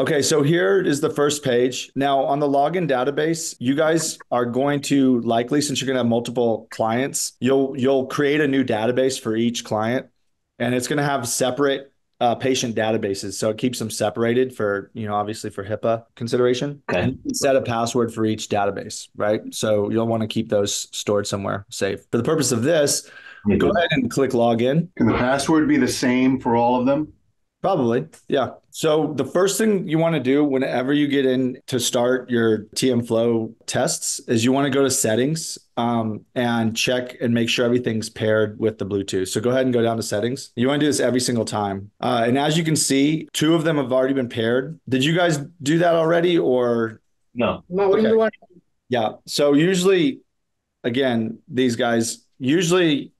Okay, so here is the first page. Now on the login database, you guys are going to likely, since you're going to have multiple clients, you'll create a new database for each client, and it's going to have separate patient databases. So it keeps them separated for, you know, obviously for HIPAA consideration. Okay. And you can set a password for each database, right? So you'll want to keep those stored somewhere safe. For the purpose of this, go ahead and click login. Can the password be the same for all of them? Probably. Yeah. So the first thing you want to do whenever you get in to start your TM Flow tests is you want to go to settings and check and make sure everything's paired with the Bluetooth. So go ahead and go down to settings. You want to do this every single time. And as you can see, two of them have already been paired. Did you guys do that already or? No. No. Okay. Yeah. So usually, again, these guys usually...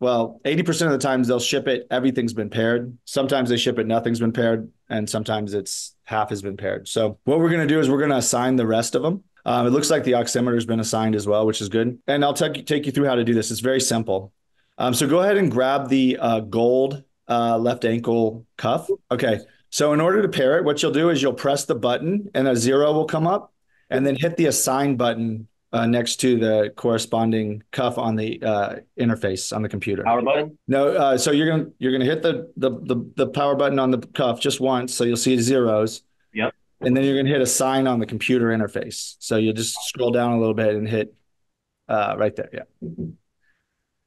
Well, 80% of the times they'll ship it, everything's been paired. Sometimes they ship it, nothing's been paired. And sometimes it's half has been paired. So what we're going to do is we're going to assign the rest of them. It looks like the oximeter has been assigned as well, which is good. And I'll take you through how to do this. It's very simple. So go ahead and grab the gold left ankle cuff. Okay. So in order to pair it, what you'll do is you'll press the button and a zero will come up and then hit the assign button next to the corresponding cuff on the interface on the computer. Power button? No, so you're gonna hit the power button on the cuff just once, so you'll see zeros. Yep. And then you're gonna hit assign on the computer interface. So you'll just scroll down a little bit and hit right there. Yeah.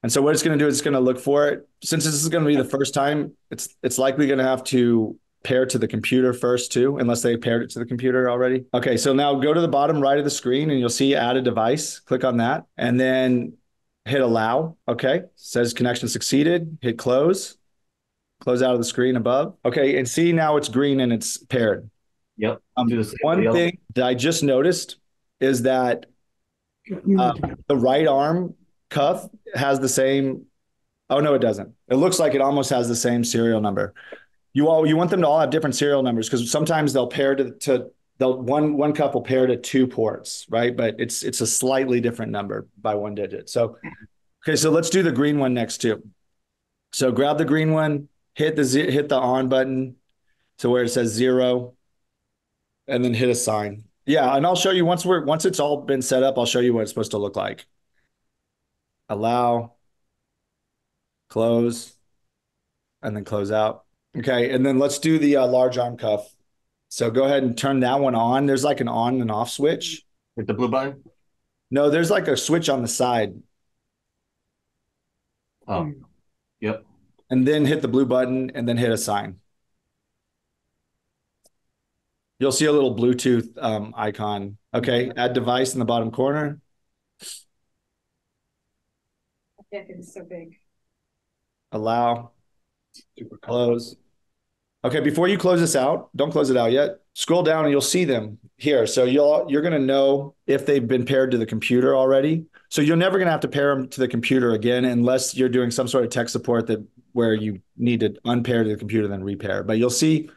And so what it's gonna do is it's gonna look for it. Since this is gonna be the first time, it's likely gonna have to pair to the computer first too, unless they paired it to the computer already. Okay, so now go to the bottom right of the screen and you'll see add a device. Click on that and then hit allow. Okay, it says connection succeeded. Hit close. Close out of the screen above. Okay, and see now it's green and it's paired. Yep. One thing that I just noticed is that the right arm cuff has the same. Oh, no, it doesn't. It looks like it almost has the same serial number. You want them to all have different serial numbers because sometimes they'll pair to the one cuff will pair to two ports, right? But it's a slightly different number by one digit. So, okay, so let's do the green one next too. So grab the green one, hit the on button, so where it says zero, and then hit assign. Yeah, and I'll show you once it's all been set up, I'll show you what it's supposed to look like. Allow, close, and then close out. Okay, and then let's do the large arm cuff. So go ahead and turn that one on. There's like an on and off switch. With the blue button? No, there's like a switch on the side. Oh, yep. And then hit the blue button and then hit assign. You'll see a little Bluetooth icon. Okay, add device in the bottom corner. I can't get it so big. Allow. Close. Okay, before you close this out, don't close it out yet. Scroll down and you'll see them here. So you're going to know if they've been paired to the computer already. So you're never going to have to pair them to the computer again unless you're doing some sort of tech support where you need to unpair to the computer then repair. But you'll see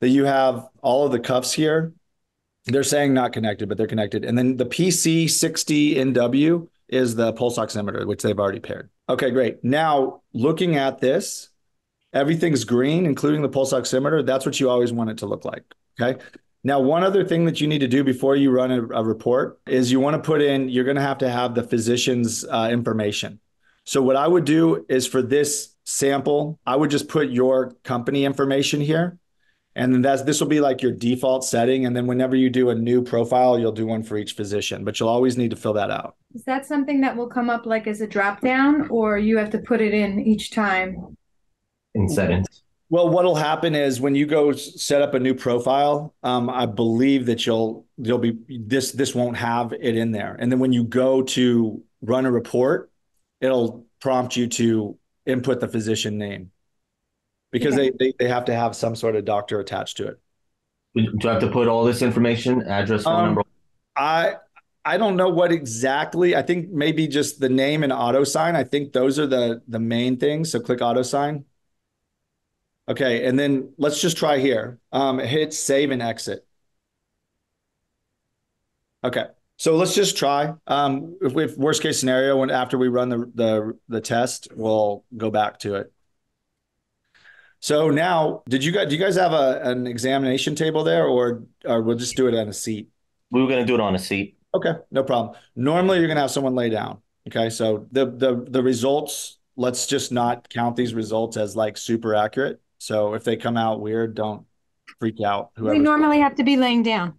that you have all of the cuffs here. They're saying not connected, but they're connected. And then the PC60NW is the pulse oximeter, which they've already paired. Okay, great. Now looking at this, everything's green, including the pulse oximeter. That's what you always want it to look like, okay? Now, one other thing that you need to do before you run a report is you want to put in, you're going to have the physician's information. So what I would do is for this sample, I would just put your company information here. And then this will be like your default setting. And then whenever you do a new profile, you'll do one for each physician, but you'll always need to fill that out. Is that something that will come up like as a drop-down or you have to put it in each time? Well, what'll happen is when you go set up a new profile, I believe that you'll be this won't have it in there. And then when you go to run a report, it'll prompt you to input the physician name because they have to have some sort of doctor attached to it. Do I have to put all this information, address, phone number? I don't know what exactly. I think maybe just the name and auto sign. I think those are the main things. So click auto sign. Okay, and then let's just try here. Hit save and exit. Okay, so let's just try. If worst case scenario, when after we run the test, we'll go back to it. So now, do you guys have an examination table there, or we'll just do it on a seat? We were going to do it on a seat. Okay, no problem. Normally, you're going to have someone lay down. Okay, so the results, let's just not count these results as like super accurate. So if they come out weird, don't freak out. We normally have to be laying down.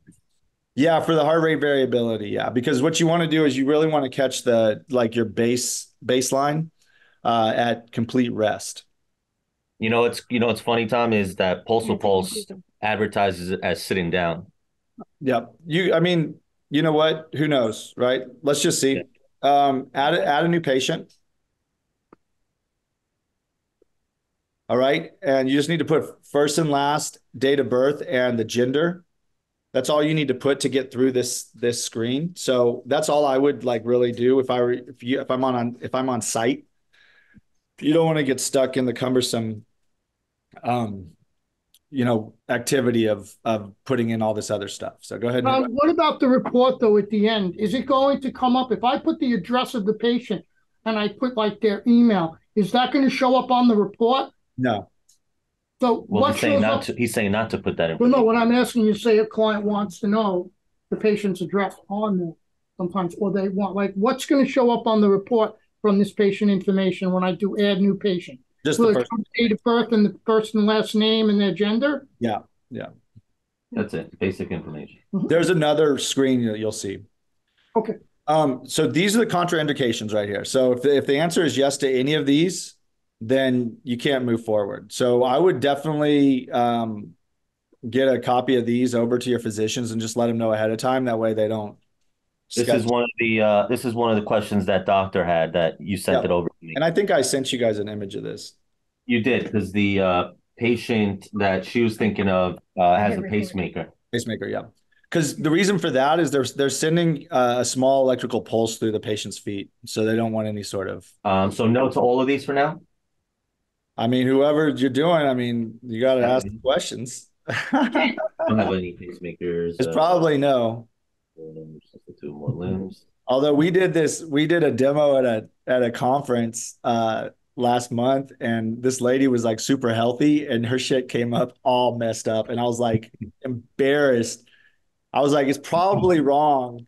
Yeah, for the heart rate variability. Yeah, because what you want to do is you really want to catch your baseline at complete rest. It's funny, Tom, is that Postal Pulse advertises it as sitting down. Yeah. You know what? Who knows, right? Let's just see. Add a new patient. All right. And you just need to put first and last, date of birth, and the gender. That's all you need to put to get through this screen. So that's all I would really do if I'm on site. You don't want to get stuck in the cumbersome activity of putting in all this other stuff. So go ahead. What about the report though at the end? Is it going to come up? If I put the address of the patient and I put their email, is that going to show up on the report? No. So he's saying not to put that in. Well, no, what I'm asking you, say a client wants to know the patient's address on there sometimes, or they want what's going to show up on the report from this patient information when I do add new patient? Just the date of birth and the first and last name and their gender? Yeah, yeah. That's it, basic information. Mm-hmm. There's another screen that you'll see. Okay. So these are the contraindications right here. So if the answer is yes to any of these, then you can't move forward. So I would definitely get a copy of these over to your physicians and just let them know ahead of time. That way they don't. This is one of the questions that doctor had that you sent it over to me. And I think I sent you guys an image of this. You did, because the patient that she was thinking of has a pacemaker. Pacemaker, yeah. Because the reason for that is they're sending a small electrical pulse through the patient's feet, so they don't want any sort of. So no to all of these for now? I mean, whoever you're doing, you got to ask the questions. I don't have any pacemakers. It's probably no. Two more limbs. Although we did a demo at a conference last month, and this lady was super healthy, and her shit came up all messed up, and I was embarrassed. I was it's probably wrong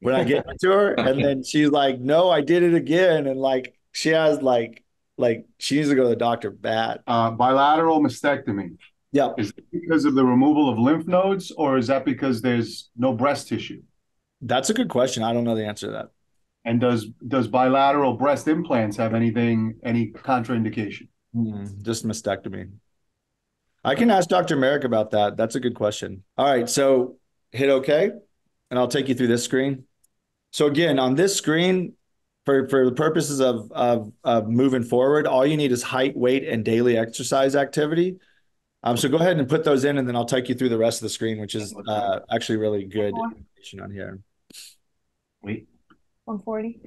when I get to her, and then she's no, I did it again, and she has she needs to go to the doctor bad. Bilateral mastectomy. Yeah. Is it because of the removal of lymph nodes, or is that because there's no breast tissue? That's a good question. I don't know the answer to that. And does bilateral breast implants have any contraindication? Just mastectomy. I can ask Dr. Merrick about that. That's a good question. All right, so hit okay, and I'll take you through this screen. So again, on this screen, for the purposes of moving forward, all you need is height, weight, and daily exercise activity. So go ahead and put those in, and then I'll take you through the rest of the screen, which is actually really good information on here. Wait. 140.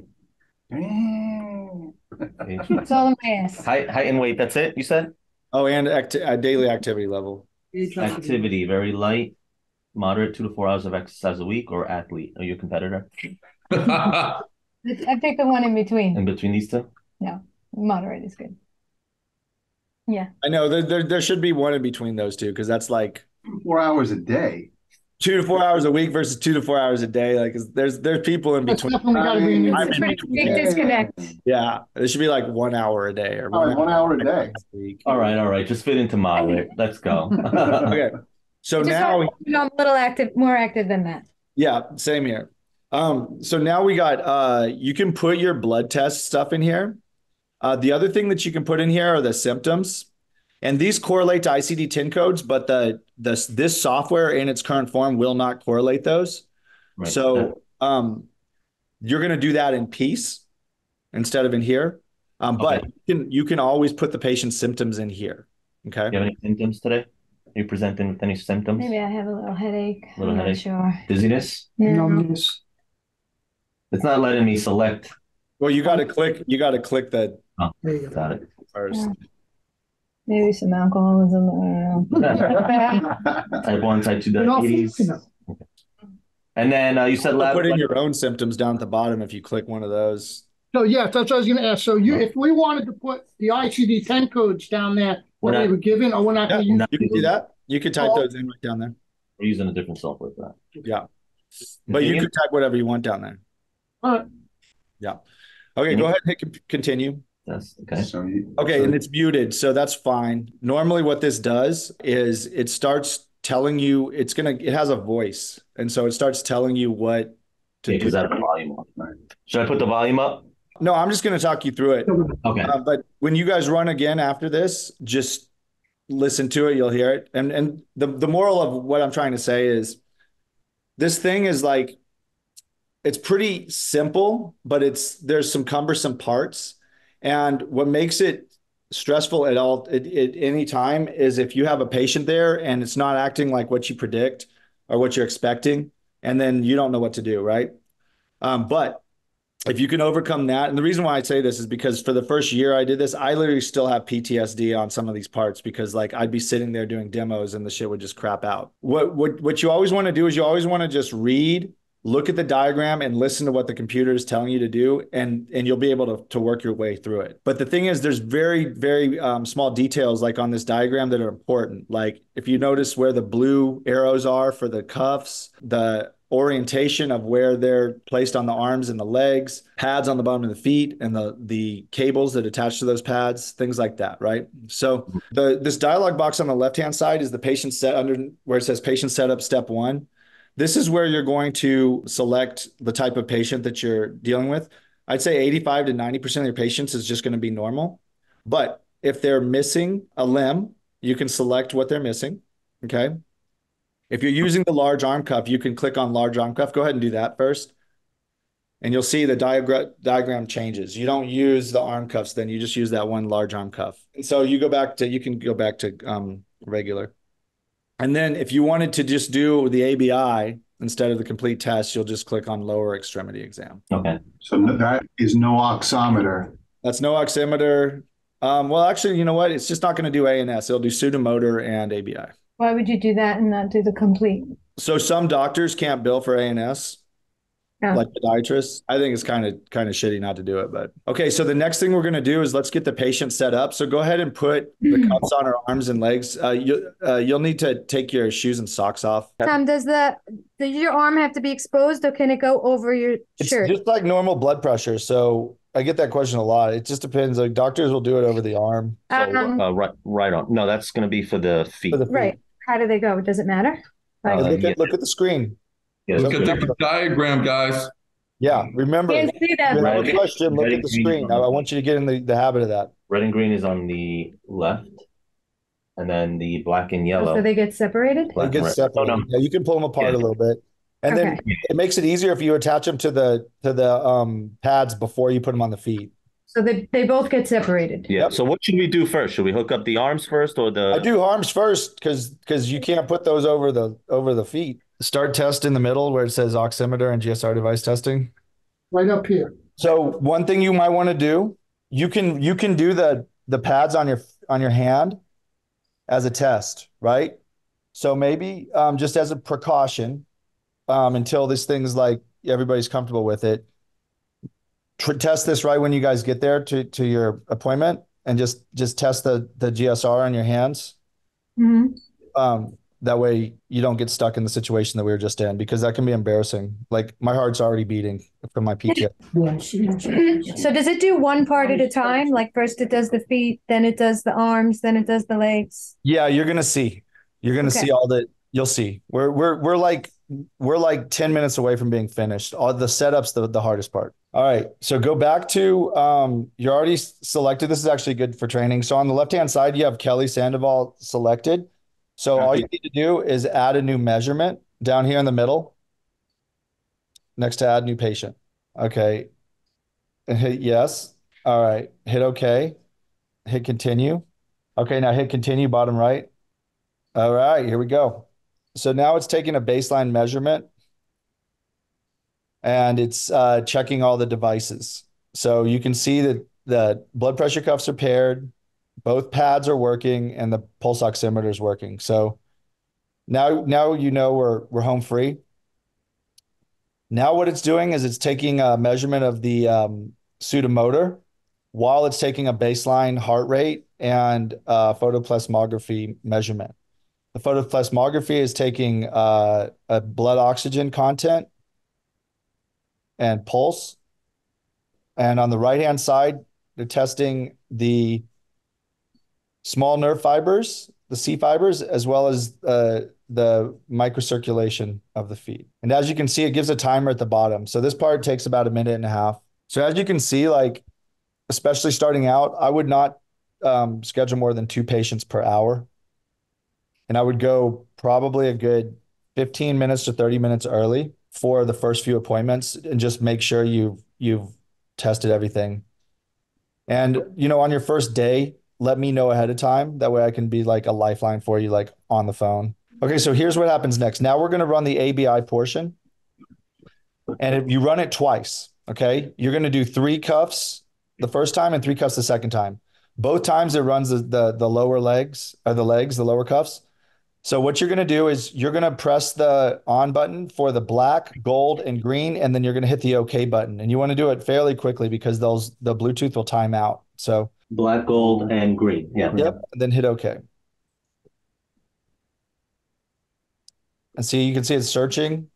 It's all mass. Height and weight, that's it, you said? Oh, and daily activity level. Activity, very light, moderate, 2 to 4 hours of exercise a week, or athlete. Are you a competitor? I take the one in between. In between these two? No, moderate is good. Yeah, I know there should be one in between those two, because that's 4 hours a day, 2 to 4 hours a week versus 2 to 4 hours a day. There's people in between. Big disconnect. Yeah, there should be 1 hour a day or one hour a day. All right. Just fit into moderate. Let's go. Okay. So just now I'm a little active, more active than that. Yeah, same here. So now we got you can put your blood test stuff in here. The other thing that you can put in here are the symptoms, and these correlate to ICD-10 codes, but this software in its current form will not correlate those. Right. So you're going to do that in Peace instead of in here, okay. But you can always put the patient's symptoms in here. Okay. Do you have any symptoms today? Are you presenting with any symptoms? Maybe I have a little headache. I'm not sure. Dizziness? No. Numbness. It's not letting me select. Well, you got to click that. Oh, got it. First. Maybe some alcoholism. Type 1, type 2 diabetes. Okay. And then you said put in your own symptoms down at the bottom if you click one of those. So, yeah, that's what I was going to ask. So if we wanted to put the ICD-10 codes down there, what they were given? Or we're not going to use it. You can do that. You could type those in right down there. We're using a different software for that. Yeah. But you can type whatever you want down there. All right. Yeah. Okay, go ahead and hit continue. That's okay. Okay, and it's muted, so that's fine. Normally what this does is it starts telling you, it has a voice. And so it starts telling you what to do. Because I have the volume up. Right. Should I put the volume up? No, I'm just going to talk you through it. Okay. But when you guys run again after this, just listen to it. You'll hear it. And the moral of what I'm trying to say is this thing is like, it's pretty simple, but there's some cumbersome parts. And what makes it stressful at any time is if you have a patient there and it's not acting like what you predict or what you're expecting, and then you don't know what to do, right? But if you can overcome that, and the reason why I say this is because for the first year I did this, I literally still have PTSD on some of these parts because like I'd be sitting there doing demos and the shit would just crap out. What you always want to do is you always want to just read, look at the diagram and listen to what the computer is telling you to do. And you'll be able to work your way through it. But the thing is, there's very, very small details like on this diagram that are important. Like if you notice where the blue arrows are for the cuffs, the orientation of where they're placed on the arms and the legs, pads on the bottom of the feet, and the cables that attach to those pads, things like that, right? So this dialog box on the left-hand side is the patient set under where it says patient setup step one. This is where you're going to select the type of patient that you're dealing with. I'd say 85 to 90% of your patients is just going to be normal. But if they're missing a limb, you can select what they're missing, okay? If you're using the large arm cuff, you can click on large arm cuff. Go ahead and do that first. And you'll see the diagram changes. You don't use the arm cuffs, then you just use that one large arm cuff. And so you can go back to regular. And then if you wanted to just do the ABI instead of the complete test, you'll just click on lower extremity exam. Okay. So that is no oximeter. That's no oximeter. Well, actually, you know what? It's just not going to do ANS. It'll do sudomotor and ABI. Why would you do that and not do the complete? So some doctors can't bill for ANS, like podiatrists. I think it's kind of shitty not to do it. But okay, so the next thing we're going to do is let's get the patient set up. So go ahead and put the cuffs on her arms and legs. You'll need to take your shoes and socks off. Tom, does your arm have to be exposed or can it go over your shirt? It's just like normal blood pressure. So I get that question a lot. It just depends. Like doctors will do it over the arm. Right on. No, that's going to be for the feet. Right. How do they go? Does it matter? Like, look at the screen. Yeah, look at the diagram, guys. Yeah, remember. Can't see that. Right. Question, look at the screen. I want you to get in the habit of that. Red and green is on the left, and then the black and yellow. So they get separated? They get separated. Oh, no. Yeah, you can pull them apart a little bit. And then it makes it easier if you attach them to the pads before you put them on the feet. So they both get separated. Yeah. Yep. So what should we do first? Should we hook up the arms first or the? I do arms first because you can't put those over the feet. Start test in the middle where it says oximeter and GSR device testing. Right up here. So one thing you might want to do, you can do the pads on your hand as a test, right? So maybe just as a precaution until this thing's like everybody's comfortable with it. Test this right when you guys get there to your appointment and just test the GSR on your hands. That way you don't get stuck in the situation that we were just in, because that can be embarrassing. Like my heart's already beating from my PTSD. So does it do one part at a time? Like first it does the feet, then it does the arms, then it does the legs. Yeah, you're going to see. You're going to see all that. You'll see. We're like 10 minutes away from being finished. All the setup's the hardest part. All right. So go back to, you already selected. This is actually good for training. So on the left-hand side, you have Kelly Sandoval selected. So all you need to do is add a new measurement down here in the middle next to add new patient. Okay. And hit yes. All right. Hit okay. Hit continue. Okay. Now hit continue bottom right. All right. Here we go. So now it's taking a baseline measurement and it's checking all the devices. So you can see that the blood pressure cuffs are paired. Both pads are working and the pulse oximeter is working. So now you know we're home free. Now what it's doing is it's taking a measurement of the pseudomotor while it's taking a baseline heart rate and photoplethysmography measurement. The photoplethysmography is taking a blood oxygen content and pulse. And on the right-hand side, they're testing the small nerve fibers, the C fibers, as well as the microcirculation of the feet. And as you can see, it gives a timer at the bottom. So this part takes about a minute and a half. So as you can see, like, especially starting out, I would not schedule more than 2 patients per hour. And I would go probably a good 15 minutes to 30 minutes early for the first few appointments and just make sure you've tested everything. And, you know, on your first day, let me know ahead of time. That way I can be like a lifeline for you, like on the phone. Okay, so here's what happens next. Now we're going to run the ABI portion. And if you run it twice, okay? You're going to do 3 cuffs the first time and 3 cuffs the second time. Both times it runs the lower legs, or the legs, the lower cuffs. So what you're going to do is you're going to press the on button for the black, gold, and green, and then you're going to hit the OK button. And you want to do it fairly quickly because the Bluetooth will time out. So black, gold, and green. Yeah. Yep. And then hit OK. And see, you can see it's searching.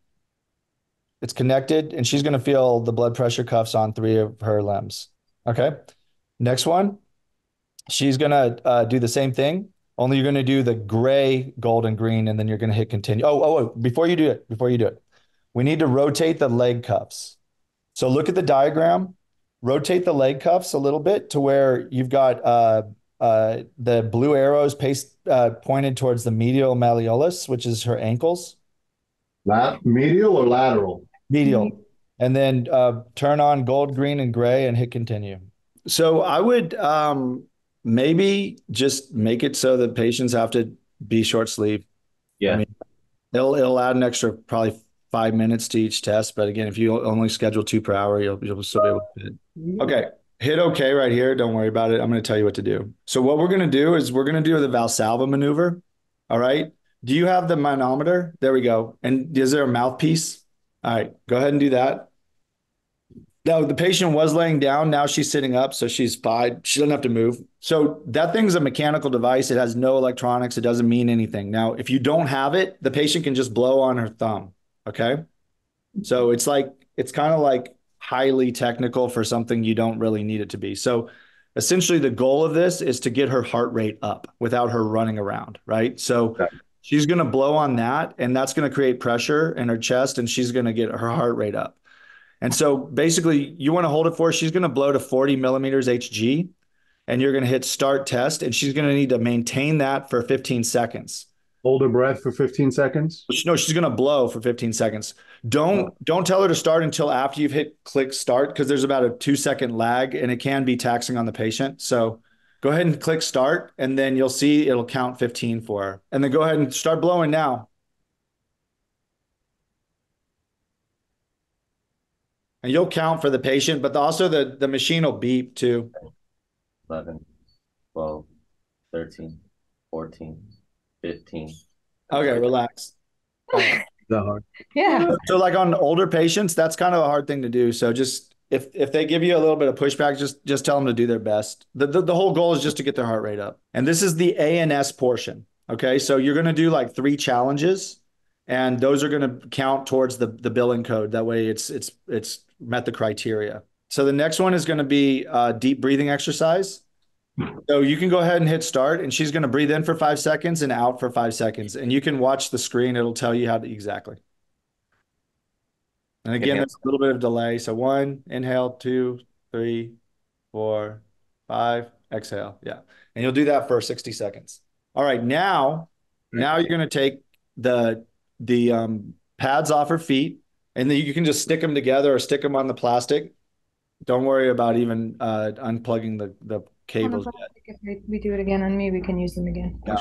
It's connected, and she's going to feel the blood pressure cuffs on 3 of her limbs. Okay. Next one. She's going to do the same thing, only you're going to do the gray, gold, and green, and then you're going to hit continue. Oh, before you do it, we need to rotate the leg cuffs. So look at the diagram, rotate the leg cuffs a little bit to where you've got the blue arrows pointed towards the medial malleolus, which is her ankles. Medial or lateral? Medial. And then turn on gold, green, and gray and hit continue. So I would... maybe just make it so that patients have to be short sleeve. Yeah. I mean, it'll add an extra probably 5 minutes to each test. But again, if you only schedule 2 per hour, you'll still be able to fit. Okay. Hit okay right here. Don't worry about it. I'm going to tell you what to do. So what we're going to do is we're going to do the Valsalva maneuver. All right. Do you have the manometer? There we go. And is there a mouthpiece? All right. Go ahead and do that. Now, the patient was laying down. Now she's sitting up, so she's fine. She doesn't have to move. So that thing's a mechanical device. It has no electronics. It doesn't mean anything. Now, if you don't have it, the patient can just blow on her thumb, okay? So it's kind of like highly technical for something you don't really need it to be. So essentially the goal of this is to get her heart rate up without her running around, right? So she's going to blow on that, and that's going to create pressure in her chest, and she's going to get her heart rate up. And so basically you want to hold it for, she's going to blow to 40 millimeters HG, and you're going to hit start test, and she's going to need to maintain that for 15 seconds. Hold her breath for 15 seconds? No, she's going to blow for 15 seconds. Don't tell her to start until after you've hit click start, because there's about a 2-second lag, and it can be taxing on the patient. So go ahead and click start, and then you'll see it'll count 15 for her. And then go ahead and start blowing now. And you'll count for the patient, but also the machine will beep too. 11, 12, 13, 14, 15. Okay, relax. Yeah. So like on older patients, that's kind of a hard thing to do. So just if they give you a little bit of pushback, just tell them to do their best. The whole goal is just to get their heart rate up. And this is the ANS portion. Okay, so you're going to do like 3 challenges. And those are going to count towards the billing code. That way it's met the criteria. So the next one is going to be a deep breathing exercise. So you can go ahead and hit start, and she's going to breathe in for 5 seconds and out for 5 seconds. And you can watch the screen. It'll tell you how to exactly. And again, there's a little bit of delay. So 1, inhale, 2, 3, 4, 5, exhale. Yeah. And you'll do that for 60 seconds. All right. Now you're going to take the pads off her feet, and then you can just stick them together or stick them on the plastic. Don't worry about even unplugging the cables yet. If we do it again on me, we can use them again. Yeah.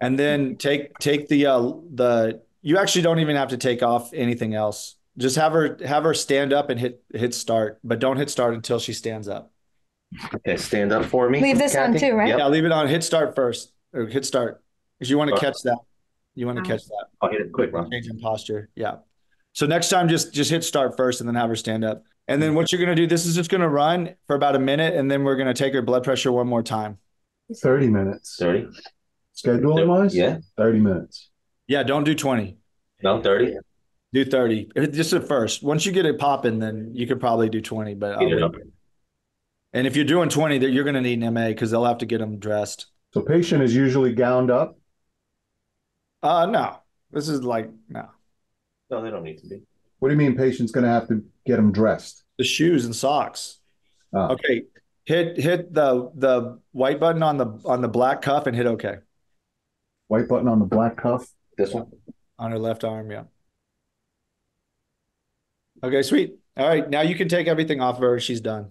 And then take the you actually don't even have to take off anything else. Just have her stand up and hit start, but don't hit start until she stands up. Okay, stand up for me. Leave this Kathy on too, right? Yep. Yeah, leave it on. Hit start first, or hit start, because you want to catch that. You want to catch that. I'll hit it quick. Change in posture. Yeah. So next time, just hit start first and then have her stand up. And then what you're going to do, this is just going to run for about a minute, and then we're going to take her blood pressure one more time. 30 minutes. 30. Schedule-wise? Yeah. 30 minutes. Yeah, don't do 20. No, 30. Do 30. Just at first. Once you get it popping, then you could probably do 20. But and if you're doing 20, you're going to need an MA because they'll have to get them dressed. So patient is usually gowned up? No. This is like, no. No, they don't need to be. What do you mean patient's going to have to get them dressed? The shoes and socks. Oh. Okay. Hit the white button on the black cuff and hit okay. White button on the black cuff? This one? On her left arm, yeah. Okay, sweet. All right, now you can take everything off of her. She's done.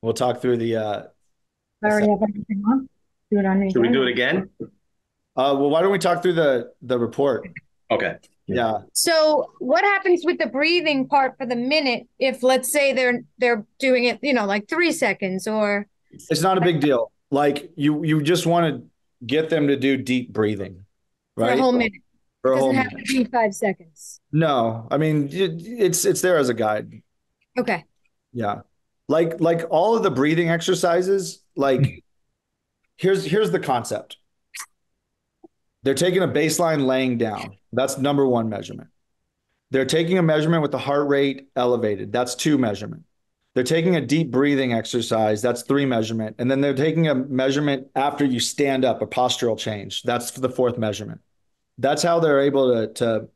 We'll talk through the... I already have everything on. Do it on me. Should we do it again? Well, why don't we talk through the report? Okay. Yeah. So what happens with the breathing part for the minute if, let's say, they're doing it, you know, like 3 seconds or... It's not a big deal. Like, you just want to get them to do deep breathing, right? For a whole minute. For a whole minute. It doesn't have to be 5 seconds. No. I mean, it's there as a guide. Okay. Yeah. Like all of the breathing exercises, like, here's the concept. They're taking a baseline laying down. That's number one measurement. They're taking a measurement with the heart rate elevated. That's 2 measurement. They're taking a deep breathing exercise. That's 3 measurement. And then they're taking a measurement after you stand up, a postural change. That's the 4th measurement. That's how they're able to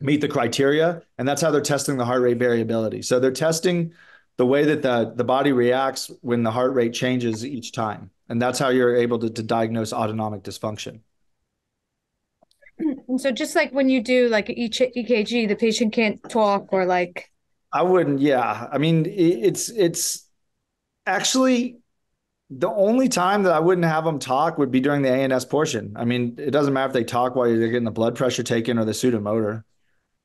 meet the criteria. And that's how they're testing the heart rate variability. So they're testing the way that the body reacts when the heart rate changes each time. And that's how you're able to diagnose autonomic dysfunction. So just like when you do like each EKG, the patient can't talk or like. I wouldn't. Yeah. I mean, it's actually the only time that I wouldn't have them talk would be during the ANS portion. I mean, it doesn't matter if they talk while they're getting the blood pressure taken or the sudomotor.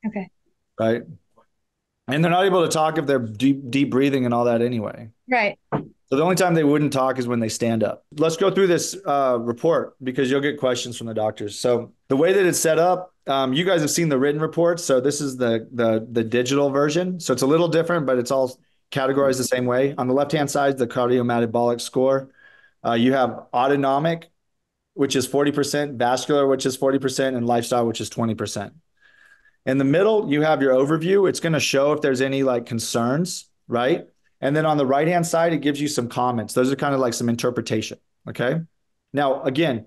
Okay. Right. And they're not able to talk if they're deep breathing and all that anyway. Right. So the only time they wouldn't talk is when they stand up. Let's go through this report because you'll get questions from the doctors. So the way that it's set up, you guys have seen the written reports. So this is the digital version. So it's a little different, but it's all categorized the same way. On the left-hand side, the cardiometabolic score. You have autonomic, which is 40%, vascular, which is 40%, and lifestyle, which is 20%. In the middle, you have your overview. It's going to show if there's any like concerns, right? And then on the right-hand side, it gives you some comments. Those are kind of like some interpretation, okay? Now, again,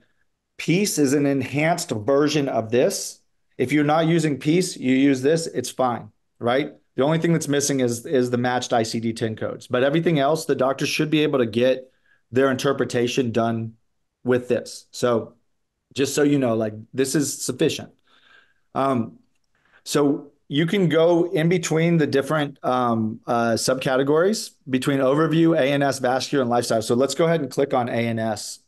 Peace is an enhanced version of this. If you're not using Peace, you use this, it's fine, right? The only thing that's missing is the matched ICD-10 codes. But everything else, the doctor should be able to get their interpretation done with this. So just so you know, like this is sufficient. So you can go in between the different subcategories between overview, ANS, vascular, and lifestyle. So let's go ahead and click on ANS.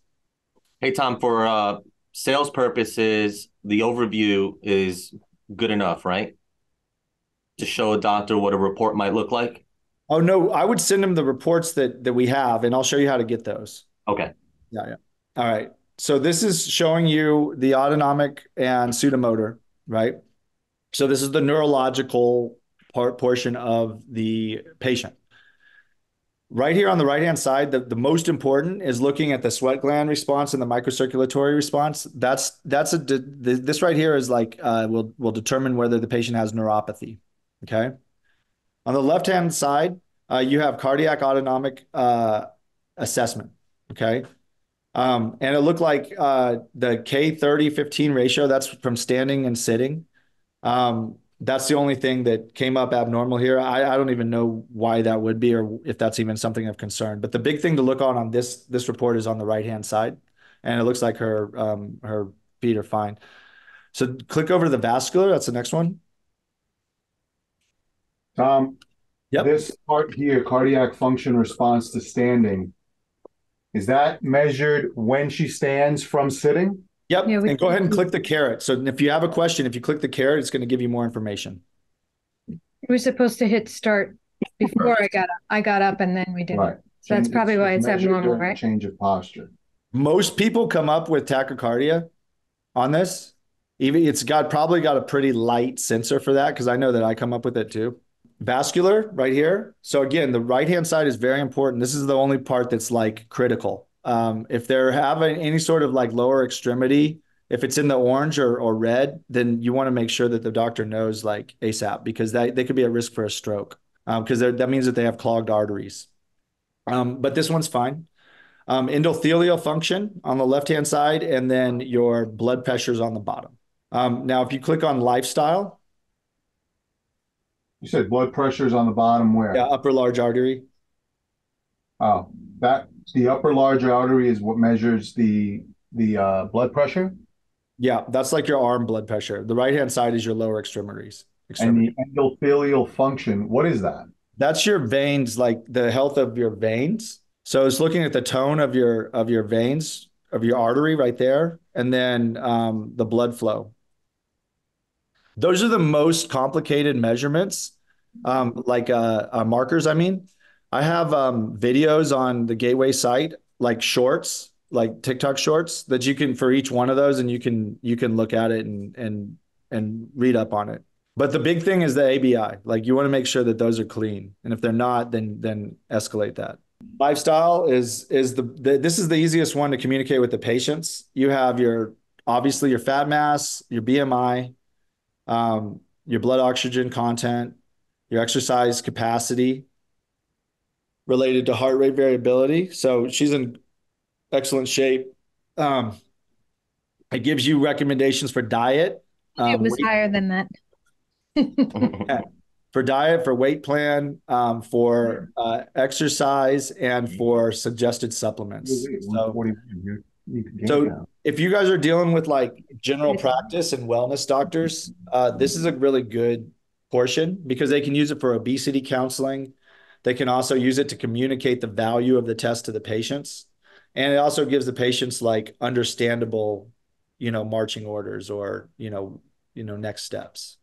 Hey, Tom, for sales purposes, the overview is good enough, right? To show a doctor what a report might look like? Oh, no, I would send them the reports that we have, and I'll show you how to get those. Okay. Yeah. All right. So this is showing you the autonomic and sudomotor, right? So this is the neurological portion of the patient. Right here on the right-hand side, the most important is looking at the sweat gland response and the microcirculatory response. This right here is like will determine whether the patient has neuropathy, okay? On the left-hand side, you have cardiac autonomic assessment, okay? And it looked like the K30-15 ratio, that's from standing and sitting. That's the only thing that came up abnormal here. I don't even know why that would be or if that's even something of concern. But the big thing to look on this report is on the right-hand side, and it looks like her feet are fine. So click over to the vascular. That's the next one. Yep. This part here, cardiac function response to standing, is that measured when she stands from sitting? Yep. Yeah, and go ahead and click the caret. So if you have a question, if you click the caret, it's going to give you more information. We were supposed to hit start before right. I got up and then we did right. So that's probably why it's abnormal, right? Change of posture. Most people come up with tachycardia on this. Even it's probably got a pretty light sensor for that because I know that I come up with it too. vascular right here. So again, the right-hand side is very important. This is the only part that's like critical. If they're having any sort of like lower extremity, if it's in the orange or red, then you want to make sure that the doctor knows like ASAP, because they could be at risk for a stroke, because that means that they have clogged arteries. But this one's fine. Endothelial function on the left-hand side, and then your blood pressures on the bottom. Now, if you click on lifestyle. You said blood pressures on the bottom where? Yeah, upper large artery. Oh, the upper large artery is what measures the blood pressure? Yeah, that's like your arm blood pressure. The right-hand side is your lower extremities. And the endothelial function, what is that? That's your veins, like the health of your veins. So it's looking at the tone of your veins, of your artery right there, and then the blood flow. Those are the most complicated measurements, markers, I mean. I have videos on the Gateway site, like shorts, like TikTok shorts, that you can, for each one of those, and you can look at it and read up on it. But the big thing is the ABI. Like, you want to make sure that those are clean. And if they're not, then escalate that. Lifestyle this is the easiest one to communicate with the patients. You have obviously your fat mass, your BMI, your blood oxygen content, your exercise capacity related to heart rate variability. So she's in excellent shape. It gives you recommendations for diet. It was higher than that. Yeah. For diet, for weight plan, for exercise, and for suggested supplements. So if you guys are dealing with like general practice and wellness doctors, this is a really good portion, because they can use it for obesity counseling. They can also use it to communicate the value of the test to the patients. And it also gives the patients like understandable, marching orders or, next steps.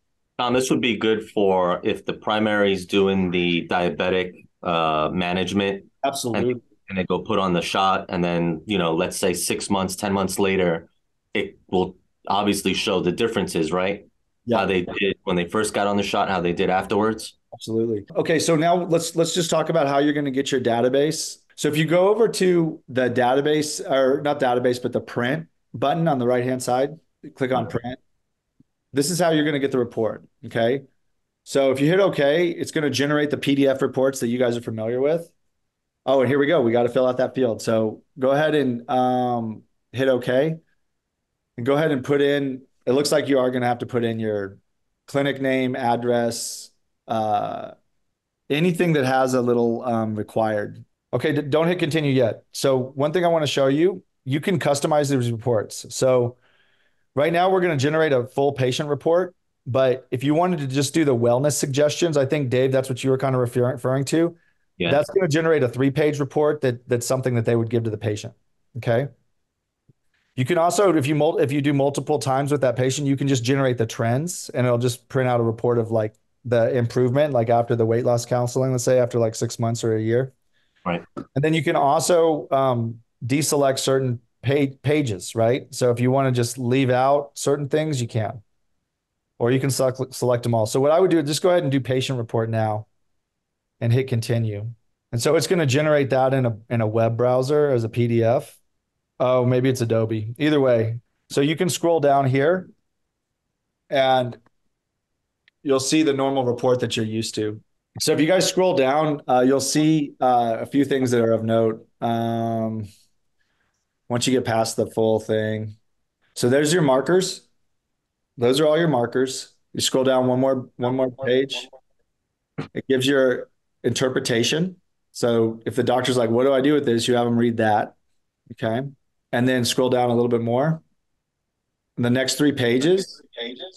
This would be good for if the primary is doing the diabetic management. Absolutely. And they go put on the shot, and then, let's say 6 months, 10 months later, it will obviously show the differences, right? Yeah. How they did when they first got on the shot, how they did afterwards. Absolutely. Okay, so now let's just talk about how you're going to get your database. So if you go over to the database, or not database, but the print button on the right-hand side, click on print. This is how you're going to get the report, okay? So if you hit OK, it's going to generate the PDF reports that you guys are familiar with. Oh, and here we go. We got to fill out that field. So go ahead and hit OK. And go ahead and put in, it looks like you are going to have to put in your clinic name, address, anything that has a little required. Okay, don't hit continue yet. So one thing I want to show you, you can customize these reports. So right now, we're going to generate a full patient report, but if you wanted to just do the wellness suggestions, I think, Dave, that's what you were kind of referring to. Yeah. That's going to generate a 3-page report that's something that they would give to the patient, okay? You can also, if you do multiple times with that patient, you can just generate the trends, and it'll just print out a report of, like, the improvement, like after the weight loss counseling, let's say, after like 6 months or a year. Right. And then you can also deselect certain pages, right? So if you want to just leave out certain things, you can, or you can select them all. So what I would do is just go ahead and do patient report now and hit continue. And so it's going to generate that in a web browser as a PDF. Oh, maybe it's Adobe. Either way. So you can scroll down here and you'll see the normal report that you're used to. So if you guys scroll down, you'll see a few things that are of note. Once you get past the full thing. So there's your markers. Those are all your markers. You scroll down one more page. It gives your interpretation. So if the doctor's like, what do I do with this? You have them read that. Okay. And then scroll down a little bit more. And the next 3 pages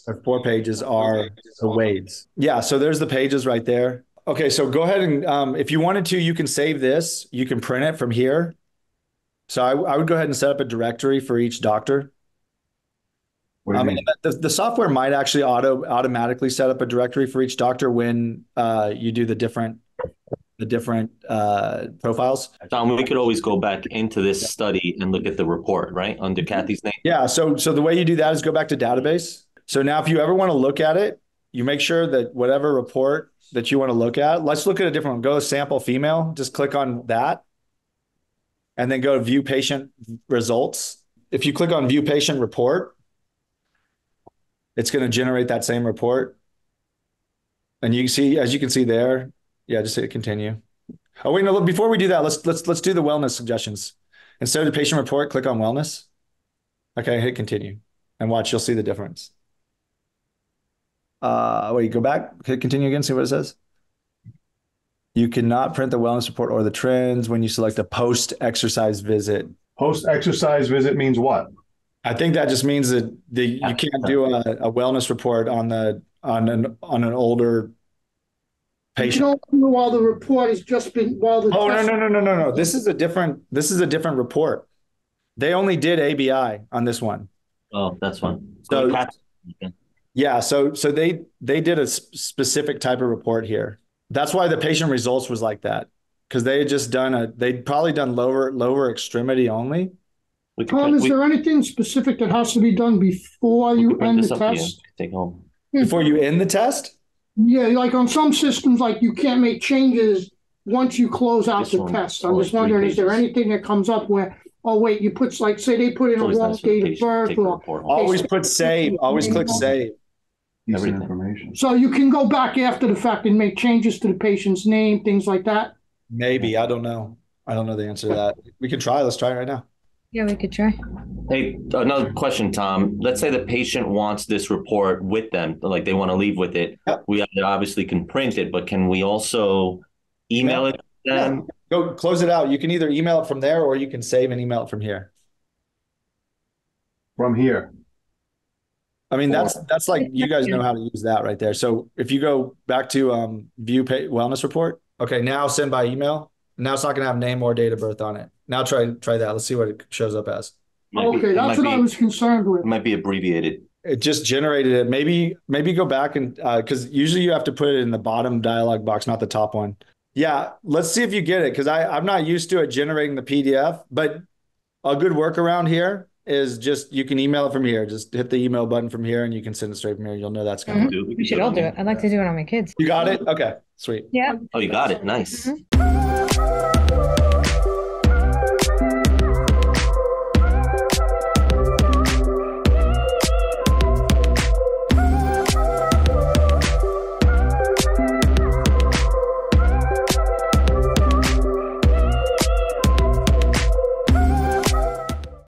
or 4 pages are the WADs. Yeah. So there's the pages right there. Okay. So go ahead and if you wanted to, you can save this. You can print it from here. So I would go ahead and set up a directory for each doctor. I mean, the software might actually automatically set up a directory for each doctor when you do the different profiles. Tom, we could always go back into this study and look at the report, right, under Kathy's name. Yeah. So the way you do that is go back to database. So now, if you ever want to look at it, you make sure that whatever report that you want to look at, let's look at a different one. Go sample female, just click on that, and then go to view patient results. If you click on view patient report, it's going to generate that same report. And you can see, as you can see there, yeah, just hit continue. Oh, wait, no, look, before we do that, let's do the wellness suggestions. Instead of the patient report, click on wellness. Okay, hit continue and watch, you'll see the difference. Wait, go back, hit continue again, see what it says. You cannot print the wellness report or the trends when you select a post-exercise visit. Post-exercise visit means what? I think that just means that you can't do a wellness report on an older patient. You don't know while the report has just been no. This is a different report. They only did ABI on this one. Oh, that's one. So yeah, so they did a specific type of report here. That's why the patient results was like that, because they had just done they'd probably done lower extremity only. Tom, is there anything specific that has to be done before you end the test? Take home. Before you end the test? Yeah, like on some systems, like you can't make changes once you close out the test. I'm just wondering, is there anything that comes up where, oh wait, you put like, say they put in a wrong date of birth, or always put save, always click save. Information. So you can go back after the fact and make changes to the patient's name, things like that? Maybe, I don't know. I don't know the answer to that. We can try, let's try it right now. Yeah, we could try. Hey, another question, Tom. Let's say the patient wants this report with them, like they want to leave with it. Yep. We obviously can print it, but can we also email it to them? Yeah. Go close it out. You can either email it from there or you can save and email it from here. From here. I mean, that's like, you guys know how to use that right there. So if you go back to view wellness report, okay, now send by email. Now it's not going to have name or date of birth on it. Now try that. Let's see what it shows up as. Okay, that's what I was concerned with. It might be abbreviated. It just generated it. Maybe go back and because usually you have to put it in the bottom dialog box, not the top one. Yeah, let's see if you get it because I'm not used to it generating the PDF. But a good workaround here is just you can email it from here. Just hit the email button from here and you can send it straight from here. You'll know that's going to do it. We should all do it. I'd like to do it on my kids. You got it? Okay, sweet. Yeah. Oh, you got it. Nice. Mm-hmm.